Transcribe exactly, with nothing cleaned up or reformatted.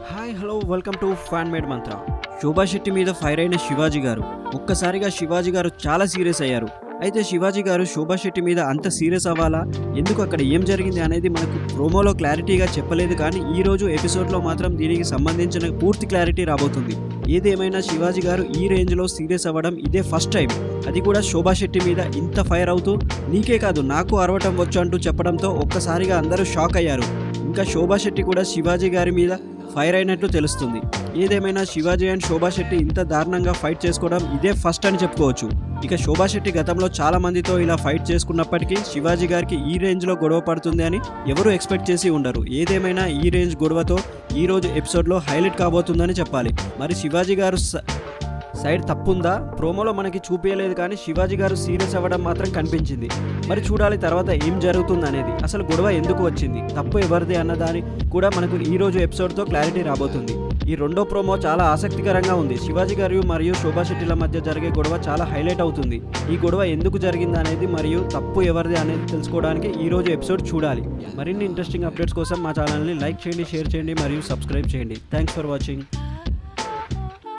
Hi hello welcome to fan made मंत्रा। शोभा शेट्टी मीद fire అయిన शिवाजी गारू ఒక్కసారిగా शिवाजी गारू చాలా సీరియస్ అయ్యారు। అయితే शिवाजी गारू शोभा शेट्टी मीद అంత సీరియస్ అవ్వాలా, ఎందుకు అక్కడ ఏం జరిగింది అనేది మనకు ప్రోమోలో క్లారిటీగా చెప్పలేదు, కానీ ఈ రోజు ఎపిసోడ్ లో మాత్రం దీనికి సంబంధించిన పూర్తి క్లారిటీ రాబోతుంది। ఏదేమైనా शिवाजी गारू ఈ రేంజ్ లో సీరియస్ అవ్వడం ఇదే ఫస్ట్ టైం, అది కూడా शोभा शेट्टी मीद ఇంత ఫైర్ అవుతూ నీకే కాదు నాకు అరవటం వచ్చు అంటూ చెప్పడంతో ఒక్కసారిగా అందరూ షాక్ అయ్యారు। ఇంకా शोभा शेट्टी కూడా शिवाजी గారి మీద ఫైర్ అయినట్లు తెలుస్తుంది। ఏదేమైనా శివాజీ అండ్ శోభా శెట్టి ఇంత దారుణంగా ఫైట్ చేసుకోవడం ఇదే ఫస్ట్ అని చెప్పుకోవచ్చు। ఇక శోభా శెట్టి గతంలో చాలా మందితో ఇలా ఫైట్ చేసుకున్నప్పటికీ శివాజీ గారికి ఈ రేంజ్ లో గొడవ పడుతుంది అని ఎవరు ఎక్స్పెక్ట్ చేసి ఉండరు। ఏదేమైనా ఈ రేంజ్ గొడవతో ఈ రోజు ఎపిసోడ్ లో హైలైట్ కాబోతుందని చెప్పాలి। మరి శివాజీ గారు సైడ్ తప్పుందా? ప్రోమోలో మనకి చూపించలేదు, కానీ శివాజీ గారు సీరియస్ అవ్వడం మాత్రం కనిపించింది। మరి చూడాలి తర్వాత ఏం జరుగుతుంది అనేది, అసలు గొడవ ఎందుకు వచ్చింది, తప్పు ఎవరిది అన్నదాని కూడా మనకు ఈ రోజు ఎపిసోడ్తో క్లారిటీ రాబోతుంది। ఈ రెండో ప్రోమో చాలా ఆసక్తికరంగా ఉంది। శివాజీ గారు మరియు శోభా శెట్టిల మధ్య జరిగే గొడవ చాలా హైలైట్ అవుతుంది। ఈ గొడవ ఎందుకు జరిగింది అనేది మరియు తప్పు ఎవరిది అనేది తెలుసుకోవడానికి ఈ రోజు ఎపిసోడ్ చూడాలి। మరిన్ని ఇంట్రెస్టింగ్ అప్డేట్స్ కోసం మా ఛానల్ని లైక్ చేయండి, షేర్ చేయండి మరియు సబ్స్క్రైబ్ చేయండి। Thanks for watching.